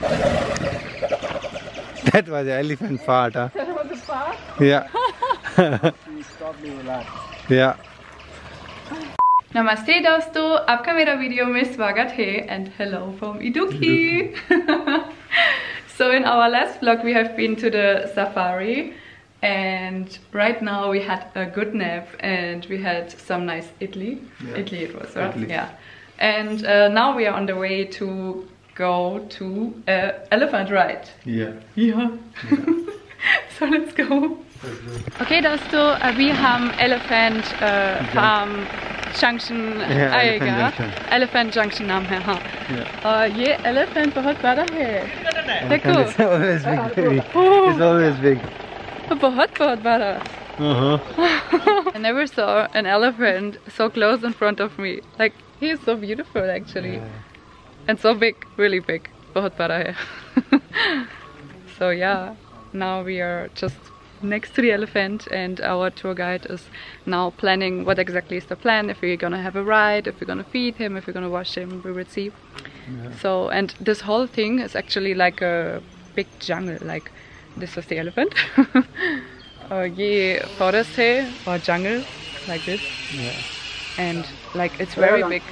That was an elephant fart, huh? That was a fart? Yeah. Yeah. नमस्ते दोस्तों, आपका मेरा वीडियो में स्वागत है and hello from Idukki. So in our last vlog we have been to the safari and right now we had a good nap and we had some nice idli. Yeah. Idli it was, right? Idli. Yeah. And now we are on the way to go to elephant ride. Yeah. Yeah. So let's go. Okay दोस्तों, अभी हम elephant farm junction आएगा. Elephant junction नाम है, हाँ. और ये elephant बहुत बड़ा है, देखो. बहुत बड़ा. I never saw an elephant so close in front of me. Like, he is so beautiful actually. Yeah. And so big, really big. बहुत बड़ा है. So yeah, now we are just next to the elephant and our tour guide is now planning what exactly is the plan, if we're gonna have a ride, if we're gonna feed him, if we're gonna wash him, we will see. Yeah. So, and this whole thing is actually like a big jungle, like this is the elephant. Ye forest hai or jungle, like this. Yeah. And like it's very big.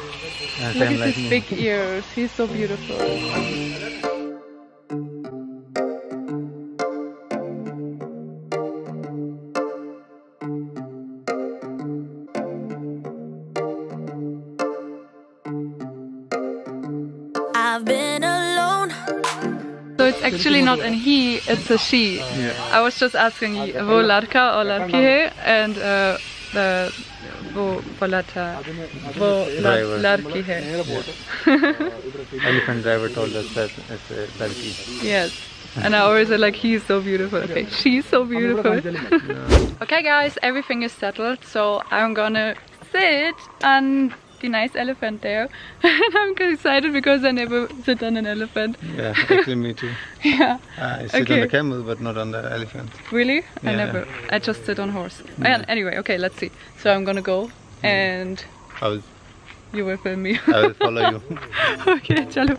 Look at his big ears, he's so beautiful. It's actually not an he, it's a she. Yeah. I was just asking, wo ladka or ladki hai, and wo ladka, wo ladki hai. Elephant driver told us that it's a ladki. Yes, and I always said like, he's so beautiful. Okay, she's so beautiful. Okay guys, everything is settled, so I'm gonna sit and the nice elephant there. I'm excited because I never sit on an elephant. Yeah, actually me too. Yeah. I sit on the camel but not on the elephant. Really? Yeah. I never. I just sit on horse. Yeah. And anyway, okay, let's see. So I'm gonna go and you will film me. I will follow you. Okay, chalo.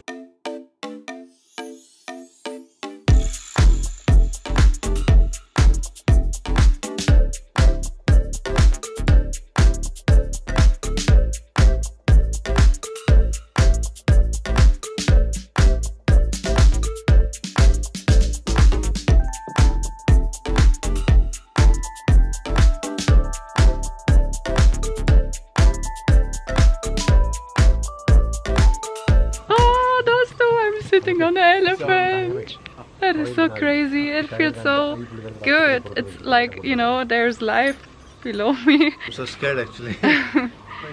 On the elephant, that is so crazy. It feels so good. It's like, you know, there's life below me. I'm so scared actually.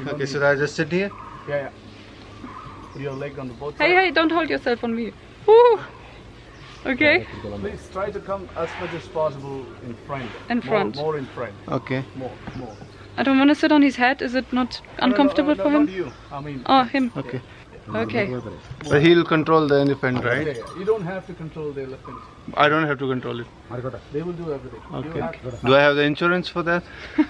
Okay, should I just sit here? Yeah, yeah. Your leg on the both sides. Hey, don't hold yourself on me. Woo! Okay. Please try to come as much as possible in front. In front. More in front. Okay. More. I don't want to sit on his head. Is it not uncomfortable for him? Not you. I mean. Oh, him. Okay. Okay. But he'll control the elephant, right? Yeah, yeah. You don't have to control the elephant. I don't have to control it. They will do everything. Okay. Do I have the insurance for that? Do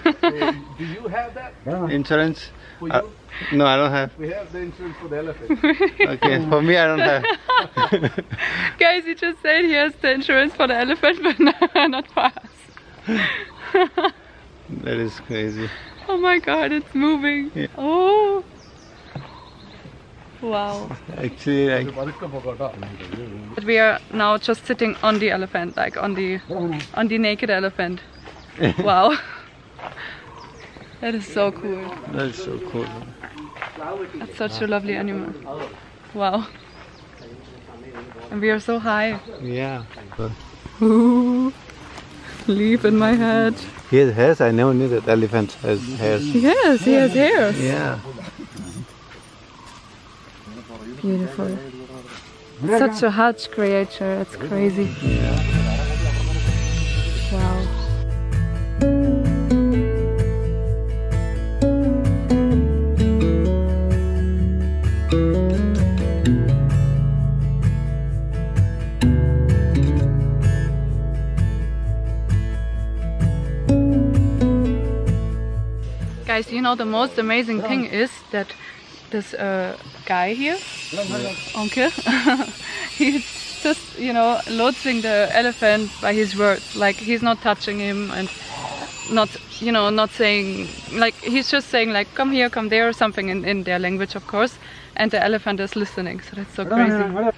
you have that? Insurance? For you? No, I don't have. We have the insurance for the elephant. Okay, for me I don't have. Guys, he just said he has the insurance for the elephant, but no, not for us. That is crazy. Oh my god, it's moving. Yeah. Oh. Wow. Actually, like, we are now just sitting on the elephant, like on the naked elephant. Wow. That is so cool. That is so cool. That's such a lovely animal. Wow. And we are so high. Yeah. Ooh, leaf in my head. He has hairs. I never knew that elephant has hairs. Yes, he has hairs. Yeah. Beautiful. Such a huge creature, it's crazy. Yeah. Wow. Guys, you know the most amazing thing is that this guy here, uncle, he's just, you know, loathing the elephant by his words. Like, he's not touching him and not, you know, not saying, like, he's just saying like, come here, come there, or something in their language, of course. And the elephant is listening, so that's so crazy.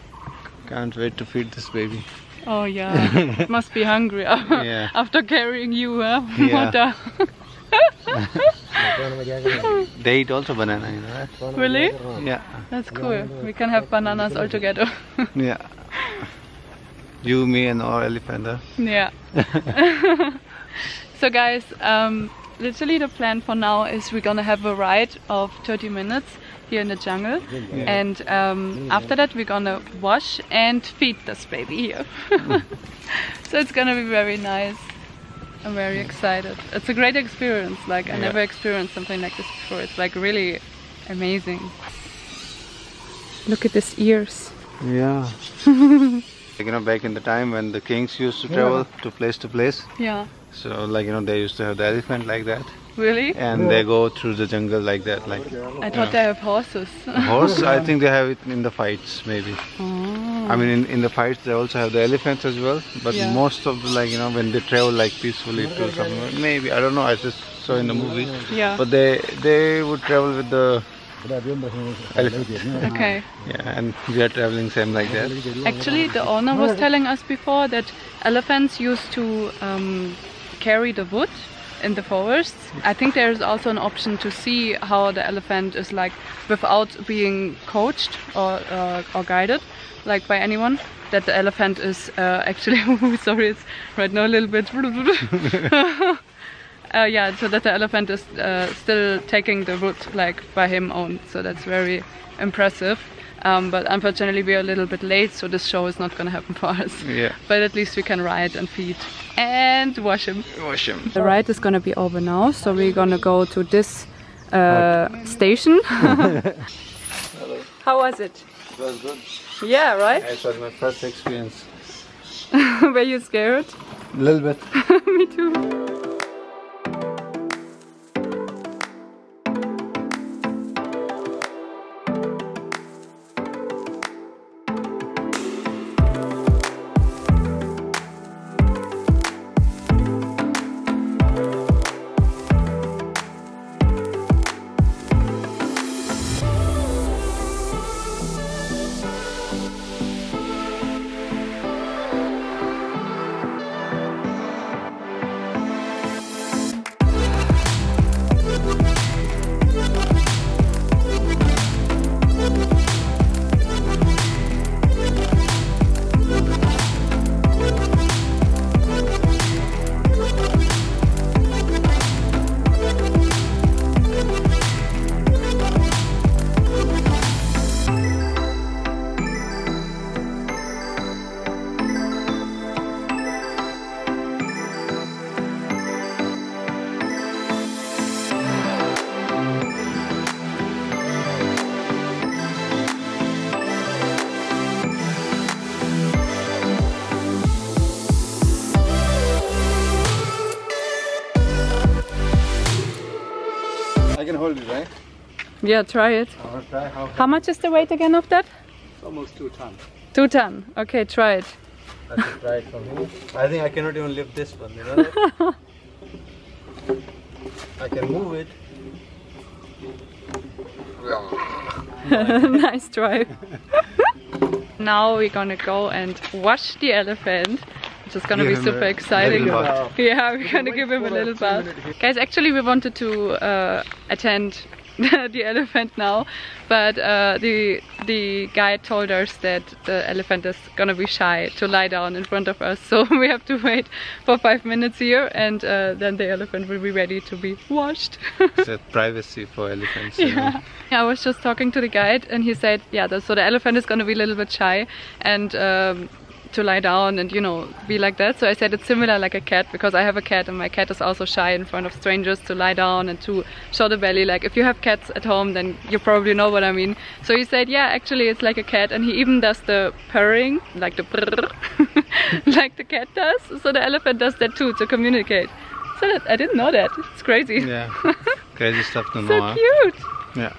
Can't wait to feed this baby. Oh yeah, must be hungry yeah. After carrying you, huh? Yeah. They eat also banana, you know, right? Really? Yeah. That's cool. We can have bananas all together. Yeah. You, me, and our elephant. Yeah. So guys, literally the plan for now is we're gonna have a ride of 30 minutes here in the jungle, yeah. And after that we're gonna wash and feed this baby here. So it's gonna be very nice. I'm very excited. It's a great experience, like I never experienced something like this before. It's like really amazing. Look at his ears. Yeah. Like, you know, back in the time when the kings used to travel to place to place. Yeah. So like, you know, they used to have the elephant like that. Really? And they go through the jungle like that. Like, I thought they have horses. Horse? I think they have it in the fights, maybe. Oh. I mean, in the fights they also have the elephants as well. But most of the, like, you know, when they travel like peacefully to somewhere, maybe, I don't know, I just saw in the movies. Yeah. But they would travel with the elephant. Okay. Yeah, and we are traveling same like that. Actually, the owner was telling us before that elephants used to carry the wood in the forests. I think there is also an option to see how the elephant is like without being coached or guided, like by anyone. That the elephant is actually sorry, it's right now a little bit. Yeah, so that the elephant is still taking the wood like by him own. So that's very impressive. But unfortunately we are a little bit late, so this show is not gonna happen for us. Yeah. But at least we can ride and feed and wash him. Wash him. The ride is gonna be over now, so we're gonna go to this station. How was it? It was good. Yeah, right? It was my first experience. Were you scared? A little bit. Me too. Yeah, try it. Try. How much is the weight again of that? It's almost 2 tons. 2 tons. Okay, try it. I should try it from here. I think I cannot even lift this one, you know that? I can move it. Nice try. Now we're gonna go and wash the elephant. It's gonna be super exciting. Yeah, we're gonna give him a little bath. Guys, actually we wanted to attend the elephant now, but the guide told us that the elephant is gonna be shy to lie down in front of us, so we have to wait for 5 minutes here, and then the elephant will be ready to be washed. It's a privacy for elephants. Yeah. I was just talking to the guide and he said, yeah, so the elephant is gonna be a little bit shy and to lie down and, you know, be like that. So I said it's similar like a cat, because I have a cat and my cat is also shy in front of strangers to lie down and to show the belly. Like, if you have cats at home, then you probably know what I mean. So he said, yeah, actually it's like a cat, and he even does the purring, like the brrrr, like the cat does. So the elephant does that too, to communicate. So that, I didn't know that. It's crazy. Yeah, crazy stuff to know. So cute. Yeah.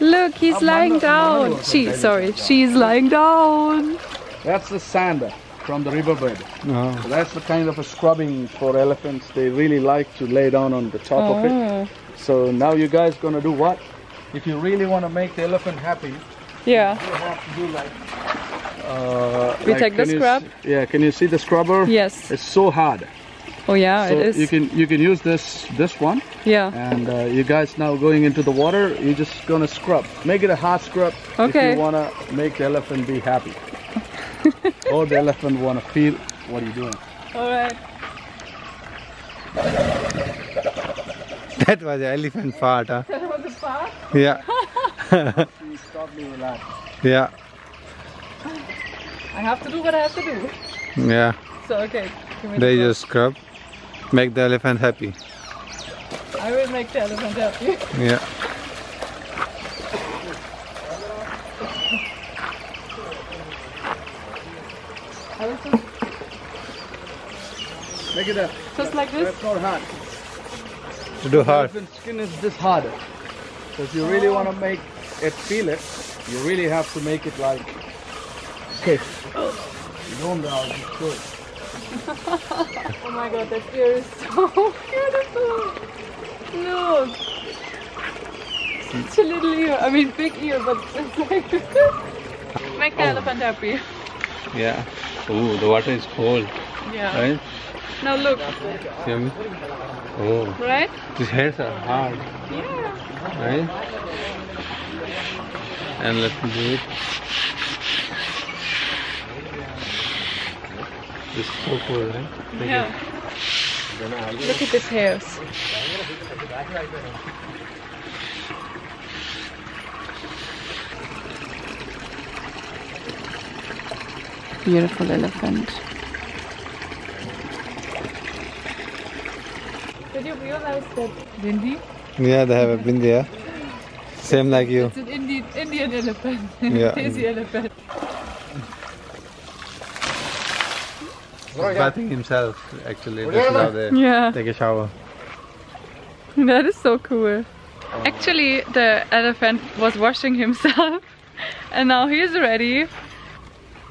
Look, he's lying down. She's lying down. That's the sand from the riverbed. Oh. So that's the kind of a scrubbing for elephants. They really like to lay down on the top of it. So now you guys gonna do what? If you really want to make the elephant happy, you have to do like. We like, take the scrub. Yeah, can you see the scrubber? Yes. It's so hard. Oh yeah, so it is. You can use this one. Yeah. And you guys now going into the water, you're just gonna scrub. Make it a hard scrub. Okay. If you wanna make the elephant be happy, or the elephant wanna feel what you're doing. All right. That was the elephant fart, huh? That was the fart. Yeah. She stopped me with that. Yeah. I have to do what I have to do. Yeah. So okay. They just scrub. Make the elephant happy. I will make the elephant happy. Yeah. Make it up. Just like this? That's not hard. To do hard. The elephant's skin is this hard. So if you really want to make it feel it, you really have to make it like okay. You don't know how to do it. Oh my god, that ear is so beautiful! Look! Such a little ear, I mean big ear, but it's like... Make the elephant happy. Yeah. Oh, the water is cold. Yeah. Right? Now look. See? Oh. Right? These hairs are hard. Yeah. Right? And let me do it. It's so cool, right? Yeah. Look at his hairs. Beautiful elephant. Did you realize that bindi? Yeah, they have a bindi, yeah. Same like you. It's an Indian elephant. Yeah. Daisy elephant. Bathing himself, actually. This is how they take a shower. That is so cool. Actually, the elephant was washing himself and now he is ready. You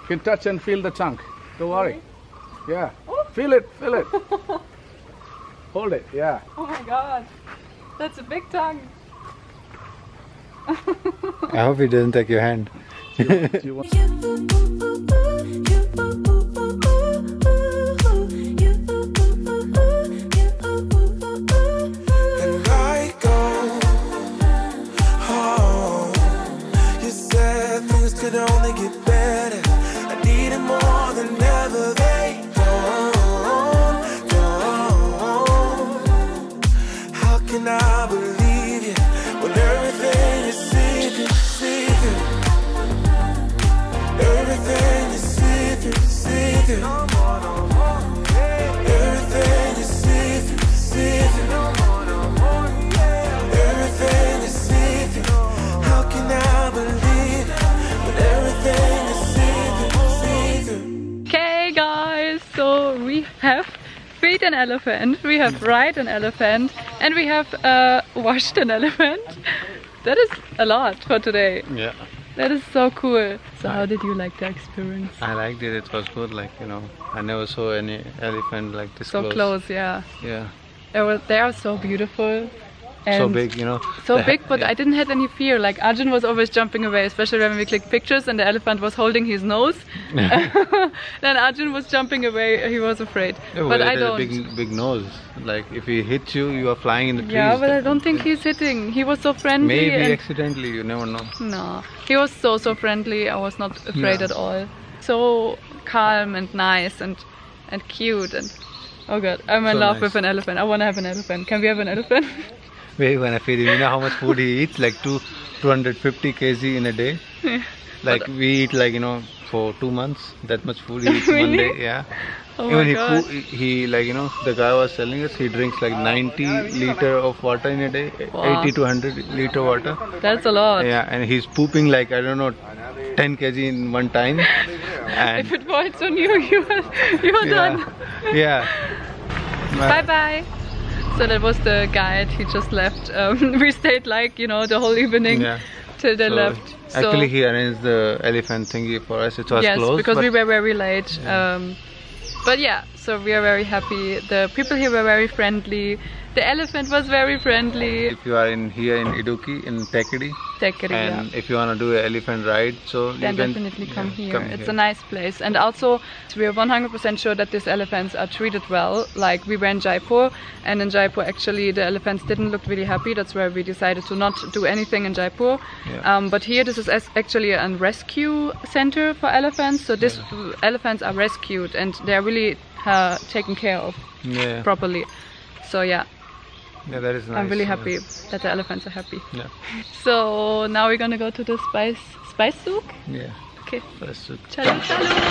can touch and feel the trunk. Don't worry. Yeah. Oh. Feel it, feel it. Hold it, yeah. Oh my god. That's a big tongue. I hope he didn't take your hand. An elephant, we have ride an elephant, and we have washed an elephant. That is a lot for today. Yeah, that is so cool. So how did you like the experience? I liked it. It was good. Like, you know, I never saw any elephant like this so close. Yeah, yeah. They are so beautiful. And so big, you know. So big, but I didn't have any fear. Like Arjun was always jumping away, especially when we clicked pictures and the elephant was holding his nose. Then Arjun was jumping away, he was afraid. Yeah, but I don't. Big nose. Like if he hits you, you are flying in the trees. Yeah, but I don't think he's hitting. He was so friendly. Maybe accidentally, you never know. No, he was so friendly. I was not afraid at all. So calm and nice and cute and oh god, I'm in love with an elephant. I want to have an elephant. Can we have an elephant? Maybe when I feed him, you know how much food he eats, like 250 kg in a day. Yeah. Like we eat like, you know, for 2 months, that much food he eats in one day. Yeah. Oh even he like, you know, the guy was telling us he drinks like 90 liter of water in a day, 80 to 100 liter water. That's a lot. Yeah, and he's pooping like, I don't know, 10 kg in one time. And if it falls on you, you are done. Yeah. Bye bye. So that was the guide, he just left. We stayed like, you know, the whole evening till they left. Actually, he arranged the elephant thingy for us. It was closed. Yes, because we were very late. Yeah. But yeah, so we are very happy. The people here were very friendly. The elephant was very friendly. If you are in here in Idukki, in Thekkady, and if you want to do an elephant ride, so then you can definitely come here. It's a nice place. And also, we are 100% sure that these elephants are treated well. Like we were in Jaipur, and in Jaipur actually the elephants didn't look really happy. That's why we decided to not do anything in Jaipur. Yeah. But here this is actually a rescue center for elephants. So these elephants are rescued and they are really taken care of properly. So yeah. Yeah, that is nice. I'm really happy that the elephants are happy. Yeah. So now we're gonna go to the spice souk. Yeah. Okay. Spice souk. Chalo, chalo.